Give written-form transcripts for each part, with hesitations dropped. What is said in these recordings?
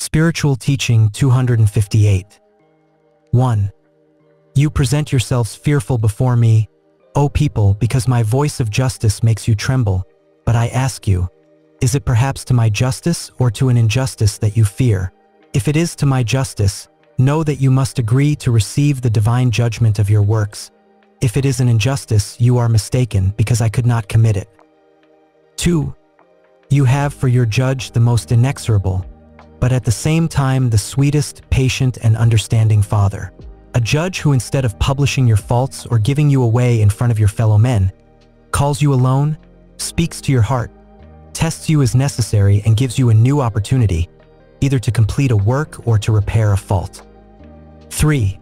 Spiritual Teaching 258. 1. You present yourselves fearful before me, O people, because my voice of justice makes you tremble, but I ask you, is it perhaps to my justice or to an injustice that you fear? If it is to my justice, know that you must agree to receive the divine judgment of your works. If it is an injustice, you are mistaken, because I could not commit it. 2. You have for your judge the most inexorable, but at the same time the sweetest, patient, and understanding Father. A judge who, instead of publishing your faults or giving you away in front of your fellow men, calls you alone, speaks to your heart, tests you as necessary, and gives you a new opportunity, either to complete a work or to repair a fault. 3.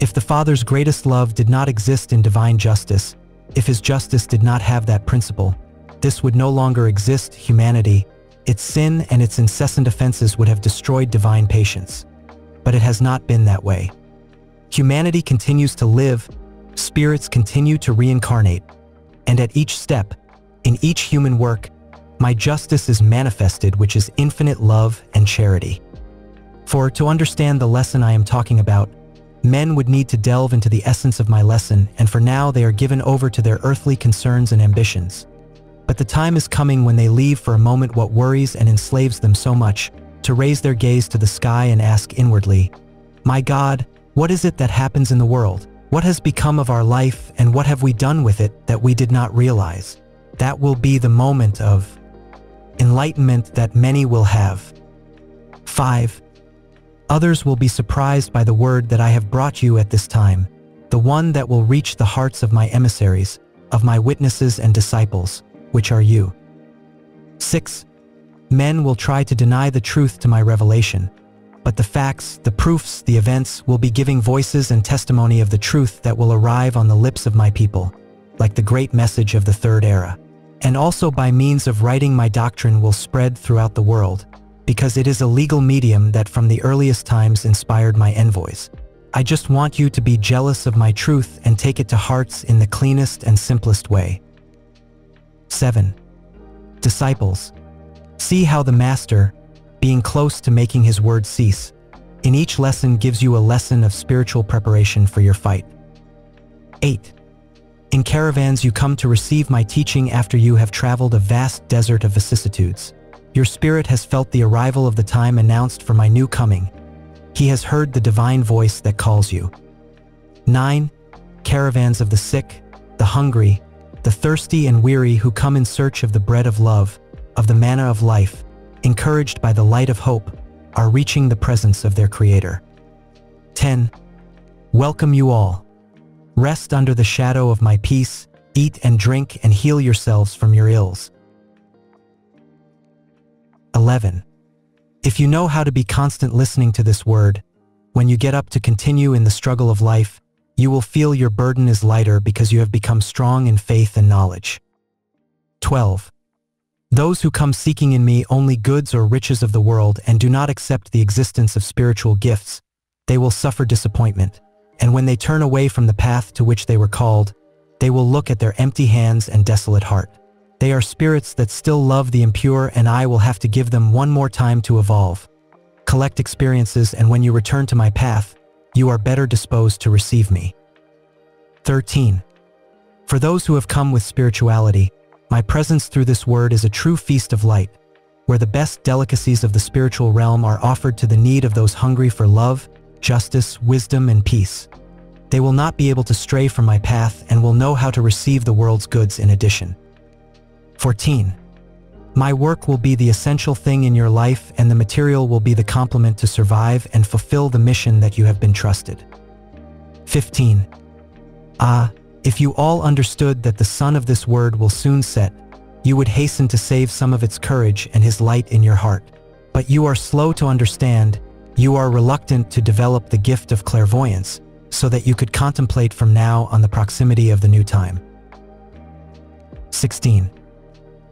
If the Father's greatest love did not exist in divine justice, if his justice did not have that principle, this would no longer exist. Humanity, its sin, and its incessant offenses would have destroyed divine patience. But it has not been that way. Humanity continues to live, spirits continue to reincarnate, and at each step, in each human work, my justice is manifested, which is infinite love and charity. For to understand the lesson I am talking about, men would need to delve into the essence of my lesson, and for now they are given over to their earthly concerns and ambitions. But the time is coming when they leave for a moment what worries and enslaves them so much, to raise their gaze to the sky and ask inwardly, "My God, what is it that happens in the world? What has become of our life, and what have we done with it that we did not realize?" That will be the moment of enlightenment that many will have. 5. Others will be surprised by the word that I have brought you at this time, the one that will reach the hearts of my emissaries, of my witnesses and disciples, which are you. 6. Men will try to deny the truth to my revelation, but the facts, the proofs, the events will be giving voices and testimony of the truth that will arrive on the lips of my people, like the great message of the third era. And also by means of writing my doctrine will spread throughout the world, because it is a legal medium that from the earliest times inspired my envoys. I just want you to be jealous of my truth and take it to hearts in the cleanest and simplest way. 7. Disciples, see how the Master, being close to making his word cease, in each lesson gives you a lesson of spiritual preparation for your fight. 8. In caravans you come to receive my teaching after you have traveled a vast desert of vicissitudes. Your spirit has felt the arrival of the time announced for my new coming. He has heard the divine voice that calls you. 9. Caravans of the sick, the hungry, the thirsty and weary who come in search of the bread of love, of the manna of life, encouraged by the light of hope, are reaching the presence of their Creator. 10. Welcome you all. Rest under the shadow of my peace, eat and drink and heal yourselves from your ills. 11. If you know how to be constant listening to this word, when you get up to continue in the struggle of life, you will feel your burden is lighter because you have become strong in faith and knowledge. 12. Those who come seeking in me only goods or riches of the world and do not accept the existence of spiritual gifts, they will suffer disappointment, and when they turn away from the path to which they were called, they will look at their empty hands and desolate heart. They are spirits that still love the impure, and I will have to give them one more time to evolve. Collect experiences, and when you return to my path, you are better disposed to receive me. 13. For those who have come with spirituality, my presence through this word is a true feast of light, where the best delicacies of the spiritual realm are offered to the need of those hungry for love, justice, wisdom, and peace. They will not be able to stray from my path and will know how to receive the world's goods in addition. 14. My work will be the essential thing in your life, and the material will be the complement to survive and fulfill the mission that you have been trusted. 15. If you all understood that the sun of this word will soon set, you would hasten to save some of its courage and his light in your heart. But you are slow to understand, you are reluctant to develop the gift of clairvoyance, so that you could contemplate from now on the proximity of the new time. 16.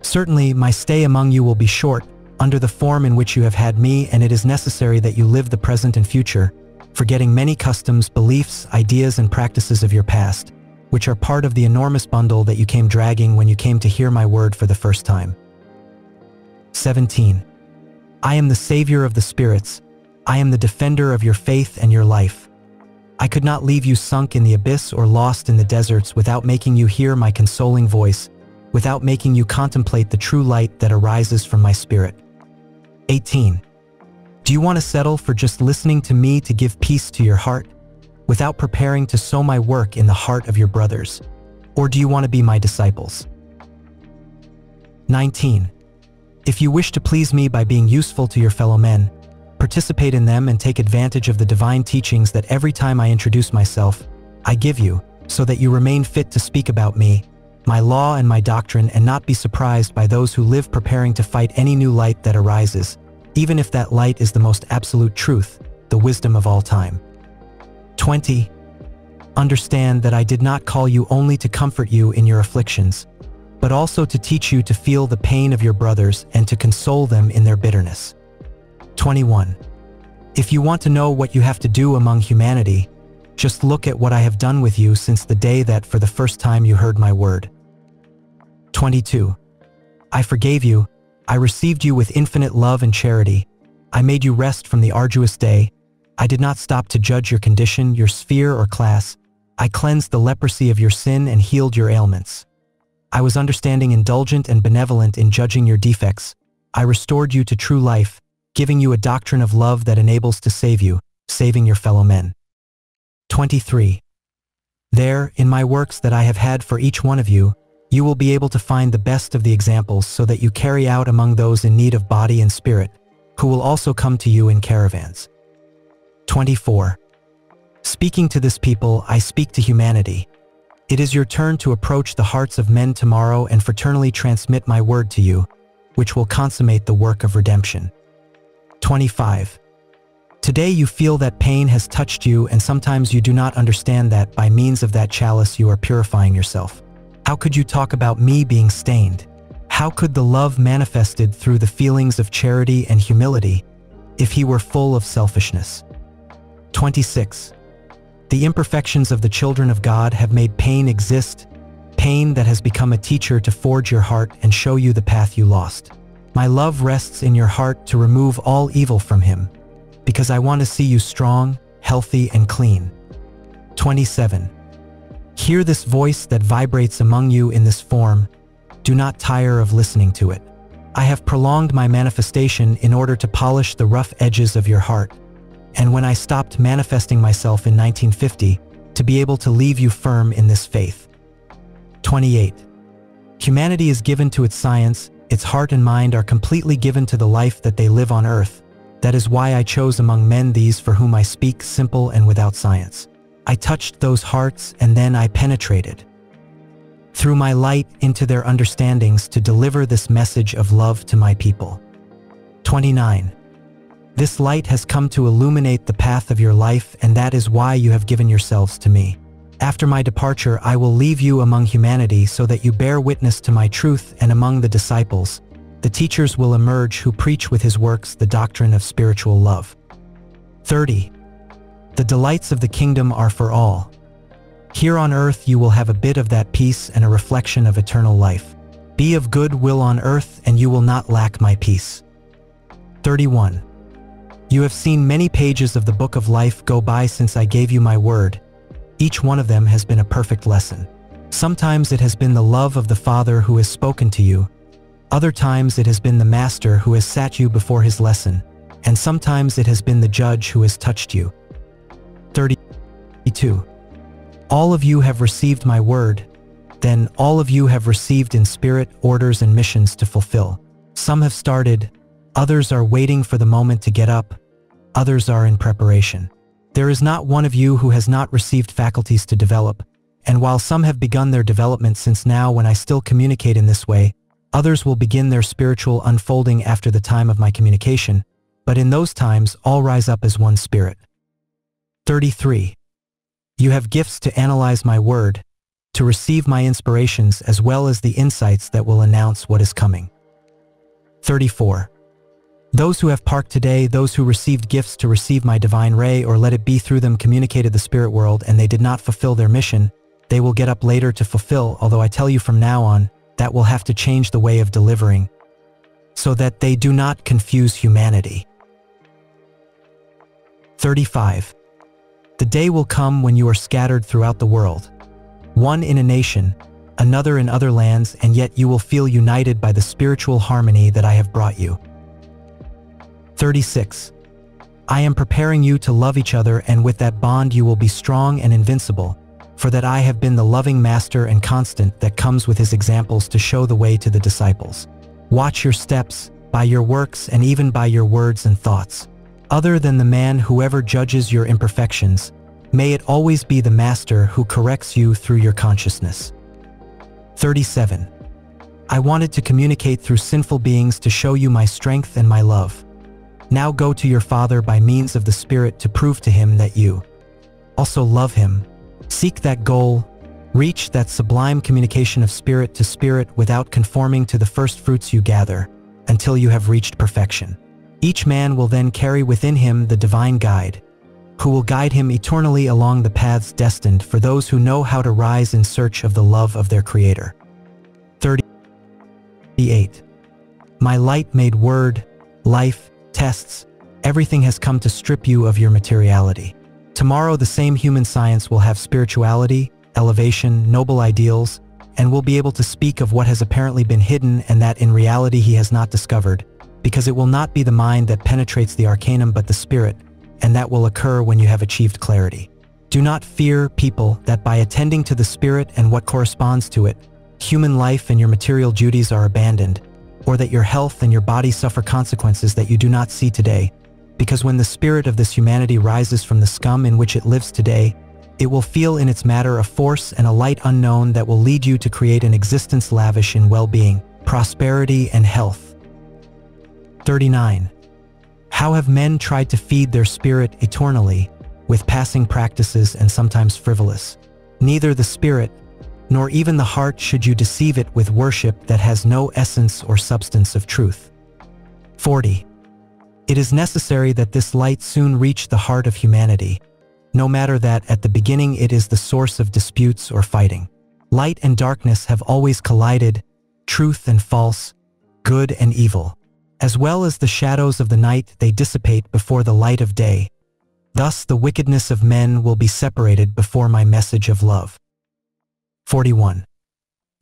Certainly, my stay among you will be short, under the form in which you have had me, and it is necessary that you live the present and future, forgetting many customs, beliefs, ideas, and practices of your past, which are part of the enormous bundle that you came dragging when you came to hear my word for the first time. 17. I am the Savior of the spirits. I am the defender of your faith and your life. I could not leave you sunk in the abyss or lost in the deserts without making you hear my consoling voice, without making you contemplate the true light that arises from my spirit. 18. Do you want to settle for just listening to me to give peace to your heart, without preparing to sow my work in the heart of your brothers? Or do you want to be my disciples? 19. If you wish to please me by being useful to your fellow men, participate in them and take advantage of the divine teachings that every time I introduce myself, I give you, so that you remain fit to speak about me, my law and my doctrine, and not be surprised by those who live preparing to fight any new light that arises, even if that light is the most absolute truth, the wisdom of all time. 20. Understand that I did not call you only to comfort you in your afflictions, but also to teach you to feel the pain of your brothers and to console them in their bitterness. 21. If you want to know what you have to do among humanity, just look at what I have done with you since the day that for the first time you heard my word. 22. I forgave you, I received you with infinite love and charity, I made you rest from the arduous day, I did not stop to judge your condition, your sphere or class, I cleansed the leprosy of your sin and healed your ailments. I was understanding, indulgent, and benevolent in judging your defects. I restored you to true life, giving you a doctrine of love that enables to save you, saving your fellow men. 23. There, in my works that I have had for each one of you, you will be able to find the best of the examples so that you carry out among those in need of body and spirit, who will also come to you in caravans. 24. Speaking to this people, I speak to humanity. It is your turn to approach the hearts of men tomorrow and fraternally transmit my word to you, which will consummate the work of redemption. 25. Today you feel that pain has touched you, and sometimes you do not understand that by means of that chalice you are purifying yourself. How could you talk about me being stained? How could the love manifested through the feelings of charity and humility, if he were full of selfishness? 26. The imperfections of the children of God have made pain exist, pain that has become a teacher to forge your heart and show you the path you lost. My love rests in your heart to remove all evil from him, because I want to see you strong, healthy, and clean. 27. Hear this voice that vibrates among you in this form. Do not tire of listening to it. I have prolonged my manifestation in order to polish the rough edges of your heart. And when I stopped manifesting myself in 1950, to be able to leave you firm in this faith. 28. Humanity is given to its science, its heart and mind are completely given to the life that they live on earth. That is why I chose among men these for whom I speak, simple and without science. I touched those hearts and then I penetrated through my light into their understandings to deliver this message of love to my people. 29. This light has come to illuminate the path of your life, and that is why you have given yourselves to me. After my departure, I will leave you among humanity so that you bear witness to my truth, and among the disciples, the teachers will emerge who preach with his works the doctrine of spiritual love. 30. The delights of the kingdom are for all. Here on earth you will have a bit of that peace and a reflection of eternal life. Be of good will on earth and you will not lack my peace. 31. You have seen many pages of the book of life go by since I gave you my word. Each one of them has been a perfect lesson. Sometimes it has been the love of the Father who has spoken to you. Other times it has been the Master who has sat you before his lesson. And sometimes it has been the Judge who has touched you. 32. All of you have received my word. Then all of you have received in spirit orders and missions to fulfill. Some have started. Others are waiting for the moment to get up. Others are in preparation. There is not one of you who has not received faculties to develop, and while some have begun their development since now when I still communicate in this way, others will begin their spiritual unfolding after the time of my communication, but in those times all rise up as one spirit. 33. You have gifts to analyze my word, to receive my inspirations as well as the insights that will announce what is coming. 34. Those who have parked today, those who received gifts to receive my divine ray or let it be through them communicated the spirit world and they did not fulfill their mission, they will get up later to fulfill, although I tell you from now on, that will have to change the way of delivering. so that they do not confuse humanity. 35. The day will come when you are scattered throughout the world, one in a nation, another in other lands, and yet you will feel united by the spiritual harmony that I have brought you. 36. I am preparing you to love each other, and with that bond you will be strong and invincible, for that I have been the loving master and constant that comes with his examples to show the way to the disciples. Watch your steps, by your works and even by your words and thoughts. Other than the man, whoever judges your imperfections, may it always be the Master who corrects you through your consciousness. 37. I wanted to communicate through sinful beings to show you my strength and my love. Now go to your Father by means of the Spirit to prove to him that you also love him. Seek that goal, reach that sublime communication of spirit to spirit without conforming to the first fruits you gather, until you have reached perfection. Each man will then carry within him the divine guide, who will guide him eternally along the paths destined for those who know how to rise in search of the love of their Creator. 38. My light made word, life, tests, everything has come to strip you of your materiality. Tomorrow the same human science will have spirituality, elevation, noble ideals, and will be able to speak of what has apparently been hidden and that in reality he has not discovered, because it will not be the mind that penetrates the arcanum but the spirit, and that will occur when you have achieved clarity. Do not fear, people, that by attending to the spirit and what corresponds to it, human life and your material duties are abandoned, or that your health and your body suffer consequences that you do not see today, because when the spirit of this humanity rises from the scum in which it lives today, it will feel in its matter a force and a light unknown that will lead you to create an existence lavish in well-being, prosperity, and health. 39. How have men tried to feed their spirit eternally, with passing practices and sometimes frivolous? Neither the spirit, nor even the heart should you deceive it with worship that has no essence or substance of truth. 40. It is necessary that this light soon reach the heart of humanity, no matter that at the beginning it is the source of disputes or fighting. Light and darkness have always collided, truth and false, good and evil. As well as the shadows of the night, they dissipate before the light of day. Thus the wickedness of men will be separated before my message of love. 41.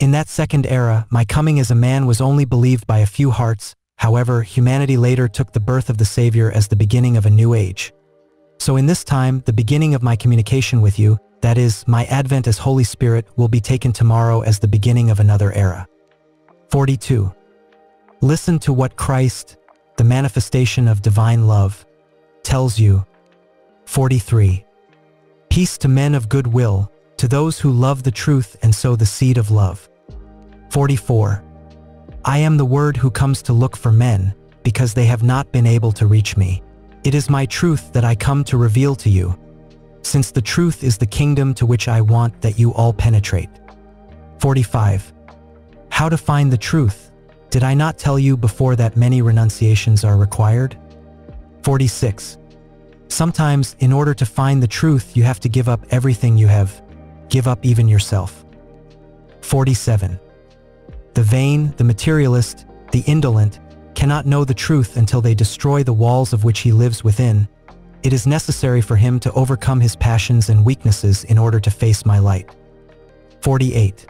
In that second era, my coming as a man was only believed by a few hearts. However, humanity later took the birth of the Savior as the beginning of a new age. So in this time, the beginning of my communication with you, that is, my advent as Holy Spirit, will be taken tomorrow as the beginning of another era. 42. Listen to what Christ, the manifestation of divine love, tells you. 43. Peace to men of good will, to those who love the truth and sow the seed of love. 44. I am the Word who comes to look for men, because they have not been able to reach me. It is my truth that I come to reveal to you, since the truth is the kingdom to which I want that you all penetrate. 45. How to find the truth? Did I not tell you before that many renunciations are required? 46. Sometimes, in order to find the truth, you have to give up everything you have, give up even yourself. 47. The vain, the materialist, the indolent, cannot know the truth until they destroy the walls of which he lives within. It is necessary for him to overcome his passions and weaknesses in order to face my light. 48.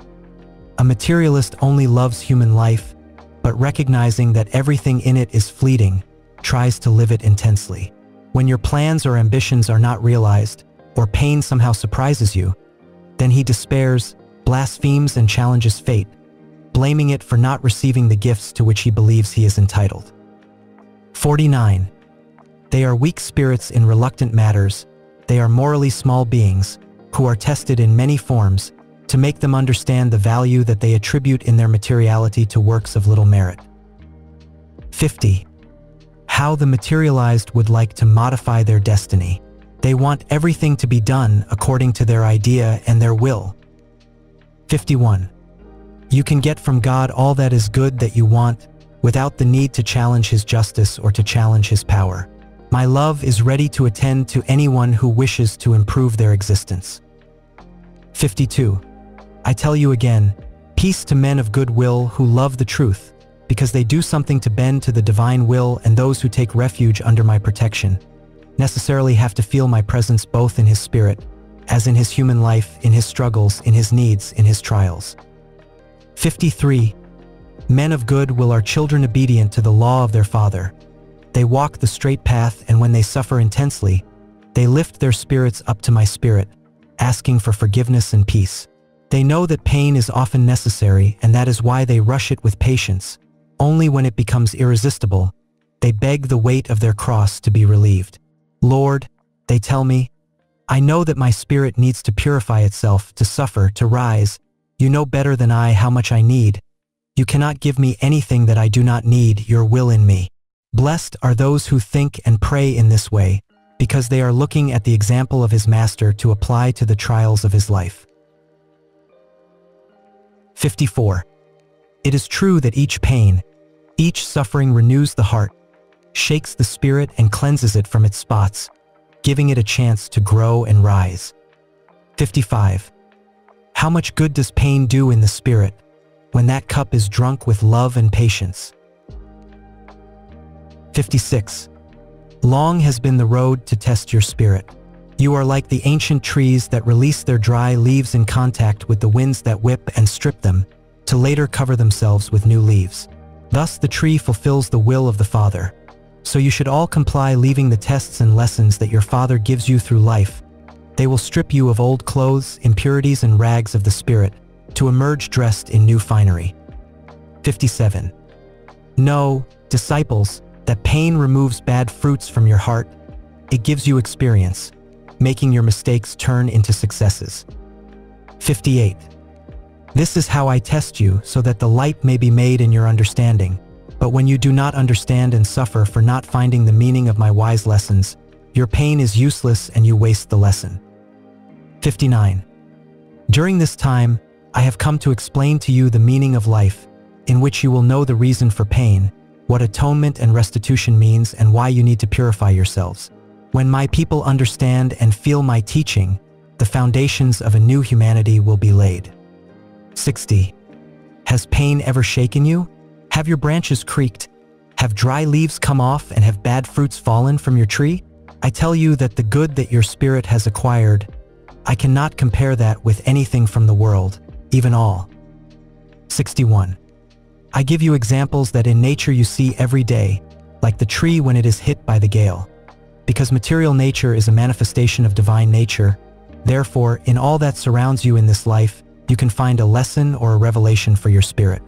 A materialist only loves human life, but recognizing that everything in it is fleeting, tries to live it intensely. When your plans or ambitions are not realized, or pain somehow surprises you, then he despairs, blasphemes, and challenges fate, blaming it for not receiving the gifts to which he believes he is entitled. 49. They are weak spirits in reluctant matters, they are morally small beings, who are tested in many forms, to make them understand the value that they attribute in their materiality to works of little merit. 50. How the materialized would like to modify their destiny. They want everything to be done according to their idea and their will. 51. You can get from God all that is good that you want, without the need to challenge His justice or to challenge His power. My love is ready to attend to anyone who wishes to improve their existence. 52. I tell you again, peace to men of good will who love the truth, because they do something to bend to the divine will, and those who take refuge under my protection necessarily have to feel my presence both in his spirit, as in his human life, in his struggles, in his needs, in his trials. 53. Men of good will are children obedient to the law of their father. They walk the straight path, and when they suffer intensely, they lift their spirits up to my spirit, asking for forgiveness and peace. They know that pain is often necessary, and that is why they rush it with patience. Only when it becomes irresistible, they beg the weight of their cross to be relieved. Lord, they tell me, I know that my spirit needs to purify itself, to suffer, to rise. You know better than I how much I need. You cannot give me anything that I do not need, your will in me. Blessed are those who think and pray in this way, because they are looking at the example of his master to apply to the trials of his life. 54. It is true that each pain, each suffering renews the heart, shakes the spirit and cleanses it from its spots, giving it a chance to grow and rise. 55. How much good does pain do in the spirit, when that cup is drunk with love and patience? 56. Long has been the road to test your spirit. You are like the ancient trees that release their dry leaves in contact with the winds that whip and strip them, to later cover themselves with new leaves. Thus the tree fulfills the will of the Father. So you should all comply, leaving the tests and lessons that your Father gives you through life. They will strip you of old clothes, impurities and rags of the Spirit, to emerge dressed in new finery. 57. Know, disciples, that pain removes bad fruits from your heart. It gives you experience, making your mistakes turn into successes. 58. This is how I test you, so that the light may be made in your understanding. But when you do not understand and suffer for not finding the meaning of my wise lessons, your pain is useless and you waste the lesson. 59. During this time, I have come to explain to you the meaning of life, in which you will know the reason for pain, what atonement and restitution means, and why you need to purify yourselves. When my people understand and feel my teaching, the foundations of a new humanity will be laid. 60. Has pain ever shaken you? Have your branches creaked? Have dry leaves come off, and have bad fruits fallen from your tree? I tell you that the good that your spirit has acquired, I cannot compare that with anything from the world, even all. 61. I give you examples that in nature you see every day, like the tree when it is hit by the gale. Because material nature is a manifestation of divine nature, therefore, in all that surrounds you in this life, you can find a lesson or a revelation for your spirit.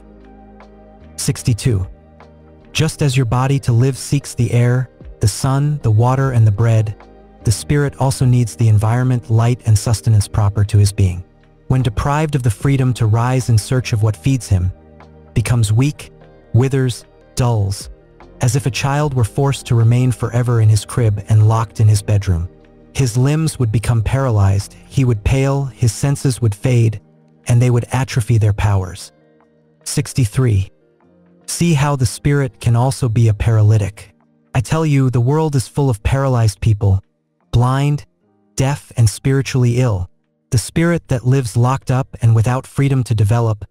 62. Just as your body to live seeks the air, the sun, the water, and the bread, the spirit also needs the environment, light, and sustenance proper to his being. When deprived of the freedom to rise in search of what feeds him, becomes weak, withers, dulls, as if a child were forced to remain forever in his crib and locked in his bedroom. His limbs would become paralyzed, he would pale, his senses would fade, and they would atrophy their powers. 63. See how the spirit can also be a paralytic. I tell you, the world is full of paralyzed people, blind, deaf, and spiritually ill. The spirit that lives locked up and without freedom to develop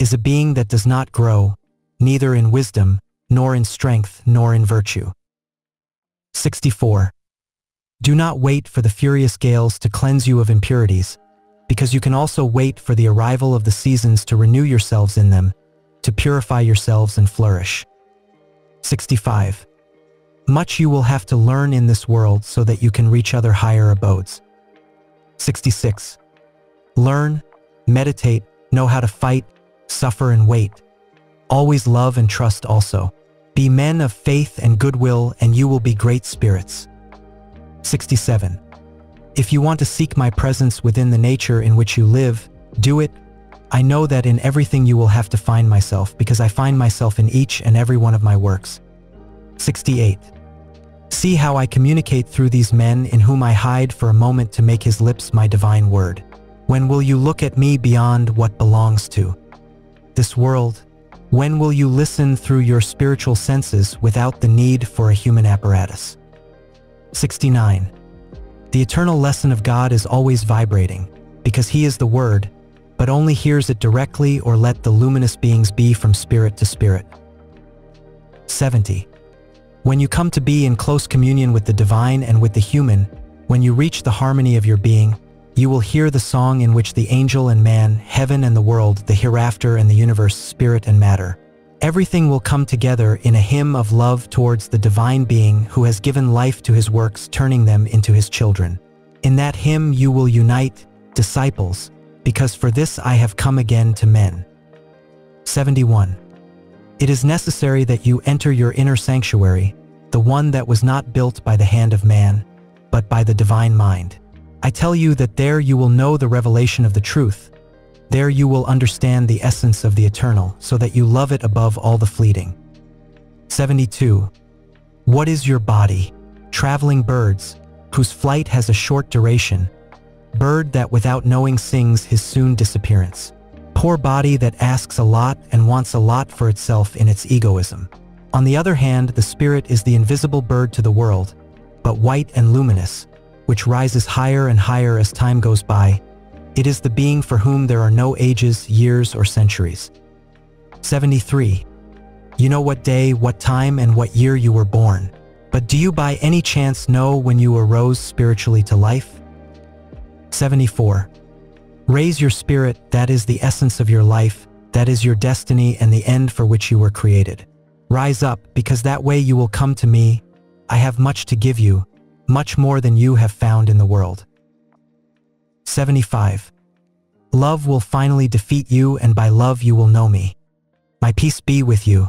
is a being that does not grow, neither in wisdom, nor in strength, nor in virtue. 64. Do not wait for the furious gales to cleanse you of impurities, because you can also wait for the arrival of the seasons to renew yourselves in them, to purify yourselves and flourish. 65. Much you will have to learn in this world so that you can reach other higher abodes. 66. Learn, meditate, know how to fight, suffer and wait. Always love and trust also. Be men of faith and goodwill, and you will be great spirits. 67. If you want to seek my presence within the nature in which you live, do it. I know that in everything you will have to find myself, because I find myself in each and every one of my works. 68. See how I communicate through these men, in whom I hide for a moment to make his lips my divine word. When will you look at me beyond what belongs to this world? When will you listen through your spiritual senses without the need for a human apparatus? 69. The eternal lesson of God is always vibrating, because he is the word, but only hears it directly, or let the luminous beings be from spirit to spirit. 70. When you come to be in close communion with the divine and with the human, when you reach the harmony of your being, you will hear the song in which the angel and man, heaven and the world, the hereafter and the universe, spirit and matter, everything will come together in a hymn of love towards the divine being who has given life to his works, turning them into his children. In that hymn you will unite, disciples, because for this I have come again to men. 71. It is necessary that you enter your inner sanctuary, the one that was not built by the hand of man, but by the divine mind. I tell you that there you will know the revelation of the truth. There you will understand the essence of the eternal, so that you love it above all the fleeting. 72. What is your body? Traveling birds, whose flight has a short duration. Bird that without knowing sings his soon disappearance. Poor body that asks a lot and wants a lot for itself in its egoism. On the other hand, the spirit is the invisible bird to the world, but white and luminous, which rises higher and higher as time goes by. It is the being for whom there are no ages, years, or centuries. 73. You know what day, what time, and what year you were born, but do you by any chance know when you arose spiritually to life? 74. Raise your spirit, that is the essence of your life, that is your destiny and the end for which you were created. Rise up, because that way you will come to me. I have much to give you, much more than you have found in the world. 75. Love will finally defeat you, and by love you will know me. My peace be with you.